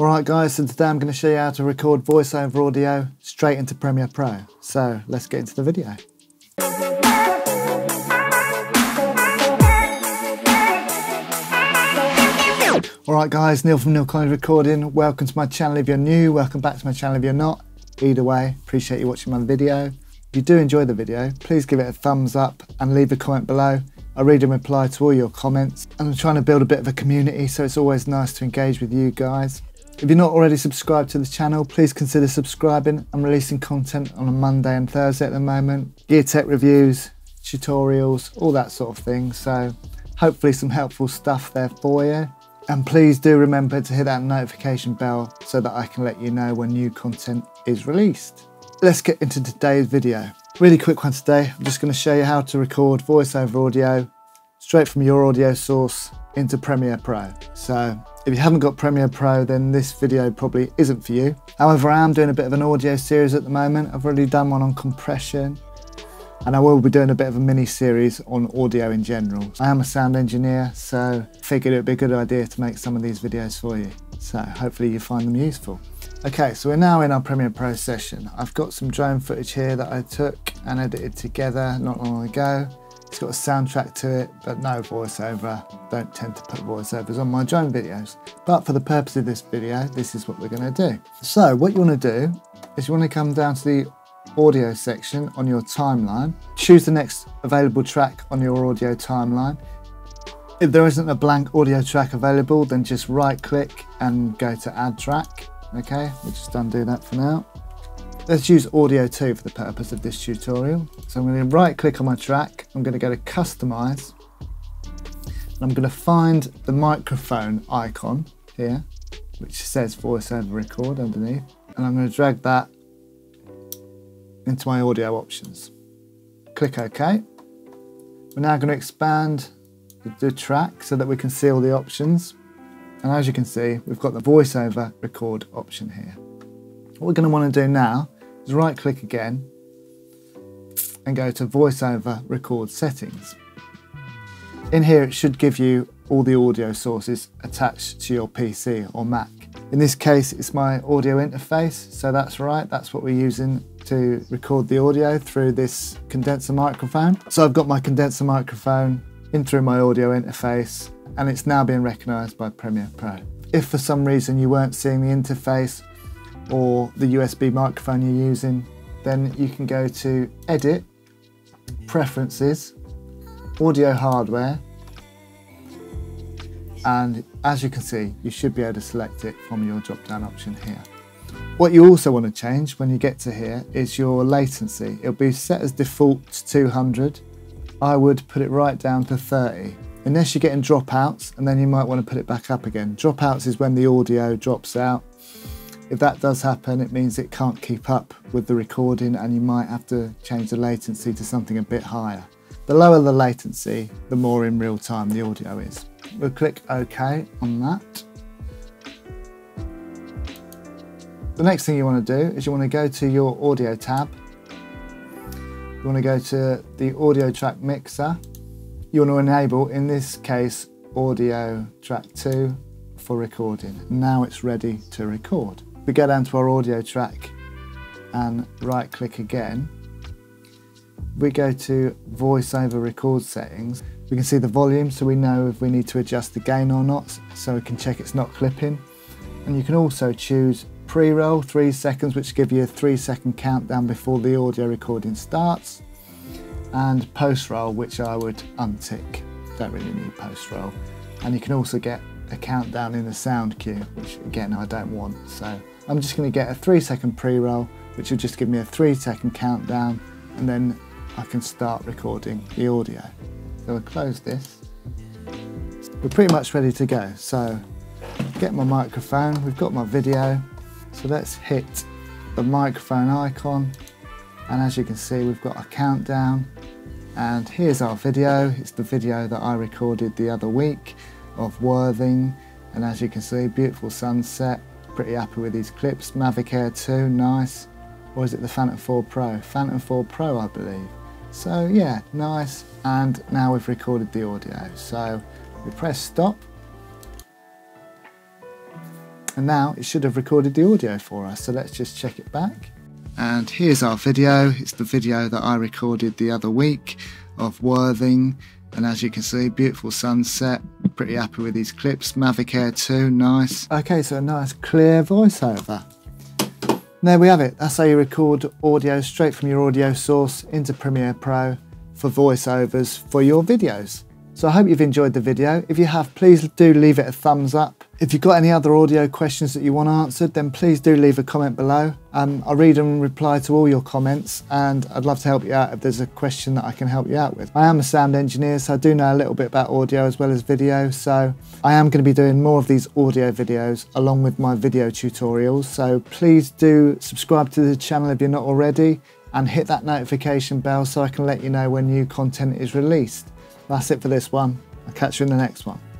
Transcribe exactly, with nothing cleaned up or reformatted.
Alright guys, so today I'm going to show you how to record voiceover audio straight into Premiere Pro. So let's get into the video. Alright guys, Neil from Neil Collins Recording. Welcome to my channel if you're new, welcome back to my channel if you're not. Either way, appreciate you watching my video. If you do enjoy the video, please give it a thumbs up and leave a comment below. I read and reply to all your comments. And I'm trying to build a bit of a community, so it's always nice to engage with you guys. If you're not already subscribed to the channel, please consider subscribing. I'm releasing content on a Monday and Thursday at the moment. Gear tech reviews, tutorials, all that sort of thing. So hopefully some helpful stuff there for you. And please do remember to hit that notification bell so that I can let you know when new content is released. Let's get into today's video. Really quick one today. I'm just going to show you how to record voiceover audio straight from your audio source into Premiere Pro. So if you haven't got Premiere Pro, then this video probably isn't for you. However, I am doing a bit of an audio series at the moment. I've already done one on compression, and I will be doing a bit of a mini series on audio in general. I am a sound engineer, so I figured it would be a good idea to make some of these videos for you. So hopefully you find them useful. Okay, so we're now in our Premiere Pro session. I've got some drone footage here that I took and edited together not long ago. It's got a soundtrack to it, but no voiceover. Don't tend to put voiceovers on my drone videos. But for the purpose of this video, this is what we're gonna do. So what you wanna do is you wanna come down to the audio section on your timeline, choose the next available track on your audio timeline. If there isn't a blank audio track available, then just right click and go to add track. Okay, we'll just undo that for now. Let's use audio two for the purpose of this tutorial. So I'm going to right click on my track, I'm going to go to customize, and I'm going to find the microphone icon here, which says voiceover record underneath, and I'm going to drag that into my audio options. Click OK. We're now going to expand the, the track so that we can see all the options. And as you can see, we've got the voiceover record option here. What we're going to want to do now is right click again and go to voiceover record settings. In here it should give you all the audio sources attached to your P C or Mac. In this case it's my audio interface, so that's right, that's what we're using to record the audio through this condenser microphone. So I've got my condenser microphone in through my audio interface, and it's now being recognised by Premiere Pro. If for some reason you weren't seeing the interface or the U S B microphone you're using, then you can go to Edit, Preferences, Audio Hardware, and as you can see, you should be able to select it from your drop-down option here. What you also want to change when you get to here is your latency. It'll be set as default to two hundred. I would put it right down to thirty. Unless you're getting dropouts, and then you might want to put it back up again. Dropouts is when the audio drops out. If that does happen, it means it can't keep up with the recording and you might have to change the latency to something a bit higher. The lower the latency, the more in real time the audio is. We'll click OK on that. The next thing you want to do is you want to go to your audio tab. You want to go to the audio track mixer. You want to enable, in this case, audio track two for recording. Now it's ready to record. We go down to our audio track and right click again. We go to voiceover record settings. We can see the volume, so we know if we need to adjust the gain or not, so we can check it's not clipping. And you can also choose pre-roll three seconds, which give you a three second countdown before the audio recording starts. And post-roll, which I would untick. Don't really need post-roll. And you can also get a countdown in the sound cue, which again, I don't want. So I'm just gonna get a three second pre-roll, which will just give me a three second countdown, and then I can start recording the audio. So I'll close this. We're pretty much ready to go. So get my microphone, we've got my video. So let's hit the microphone icon. And as you can see, we've got a countdown. And here's our video. It's the video that I recorded the other week of Worthing. And as you can see, beautiful sunset. Pretty happy with these clips. Mavic Air two, nice. Or is it the Phantom four Pro? Phantom four Pro, I believe. So yeah, nice. And now we've recorded the audio. So we press stop. And now it should have recorded the audio for us. So let's just check it back. And here's our video. It's the video that I recorded the other week of Worthing. And as you can see, beautiful sunset. Pretty happy with these clips. Mavic Air two, nice. Okay, so a nice clear voiceover. And there we have it. That's how you record audio straight from your audio source into Premiere Pro for voiceovers for your videos. So I hope you've enjoyed the video. If you have, please do leave it a thumbs up. If you've got any other audio questions that you want answered, then please do leave a comment below. Um, I'll read and reply to all your comments, and I'd love to help you out if there's a question that I can help you out with. I am a sound engineer, so I do know a little bit about audio as well as video, so I am going to be doing more of these audio videos along with my video tutorials. So please do subscribe to the channel if you're not already, and hit that notification bell so I can let you know when new content is released. That's it for this one. I'll catch you in the next one.